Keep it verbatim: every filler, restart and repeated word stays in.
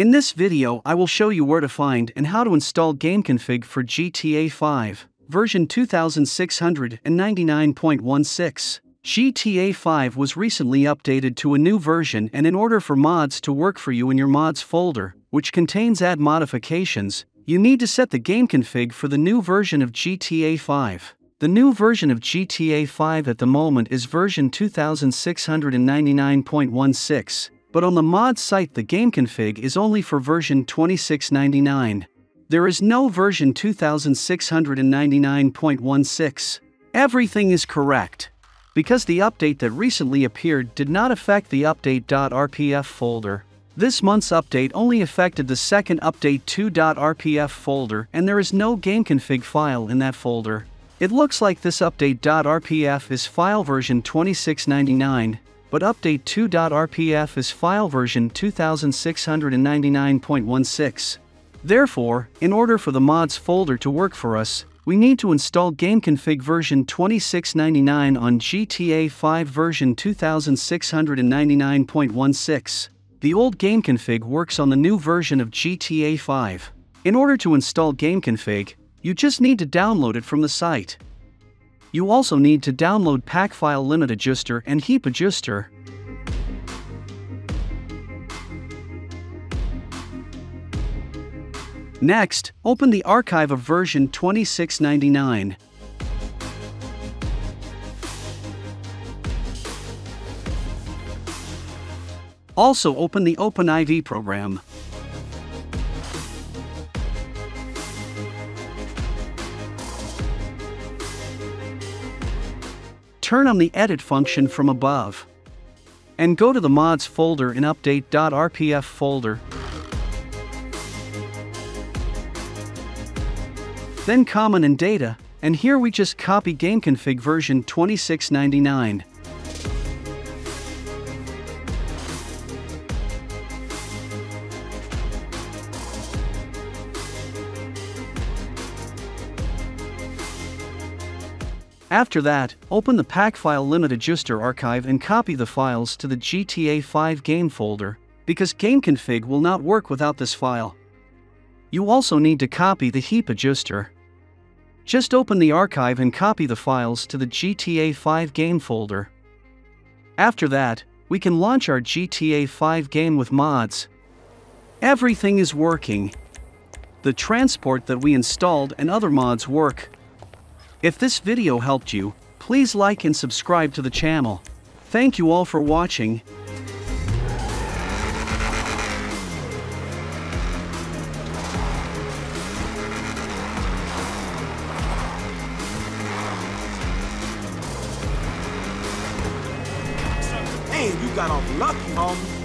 In this video, I will show you where to find and how to install gameconfig for G T A five, version two thousand six hundred ninety-nine point one six. G T A five was recently updated to a new version, and in order for mods to work for you in your mods folder, which contains add modifications, you need to set the gameconfig for the new version of G T A five. The new version of G T A five at the moment is version two thousand six hundred ninety-nine point one six. But on the mod site the gameconfig is only for version twenty-six ninety-nine. There is no version two thousand six hundred ninety-nine point one six. Everything is correct, because the update that recently appeared did not affect the update.rpf folder. This month's update only affected the second update two.rpf folder, and there is no gameconfig file in that folder. It looks like this update.rpf is file version twenty-six ninety-nine. But update two.rpf is file version two thousand six hundred ninety-nine point one six. Therefore, in order for the mods folder to work for us, we need to install gameconfig version twenty-six ninety-nine on G T A five version two thousand six hundred ninety-nine point one six. The old gameconfig works on the new version of G T A five. In order to install gameconfig, you just need to download it from the site. You also need to download Packfile Limit Adjuster and Heap Adjuster. Next, open the archive of version twenty-six ninety-nine. Also open the OpenIV program. Turn on the edit function from above and go to the mods folder in update.rpf folder. Then common and data, and here we just copy gameconfig version twenty-six ninety-nine. After that, open the Packfile Limit Adjuster archive and copy the files to the G T A five game folder, because gameconfig will not work without this file. You also need to copy the Heap Adjuster. Just open the archive and copy the files to the G T A five game folder. After that, we can launch our G T A five game with mods. Everything is working. The transport that we installed and other mods work. If this video helped you, please like and subscribe to the channel. Thank you all for watching. Man, you got off lucky, homie.